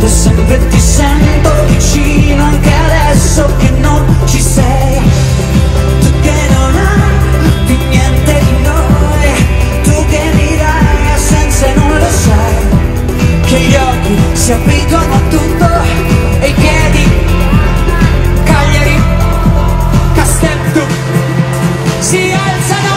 notte sempre ti sento vicino, anche adesso che non ci sei. Tu che non hai più niente di noi, tu che mi dai assenza e non lo sai, che gli occhi si abituano a tutto e i piedi. Cagliari, Castello, si alzano.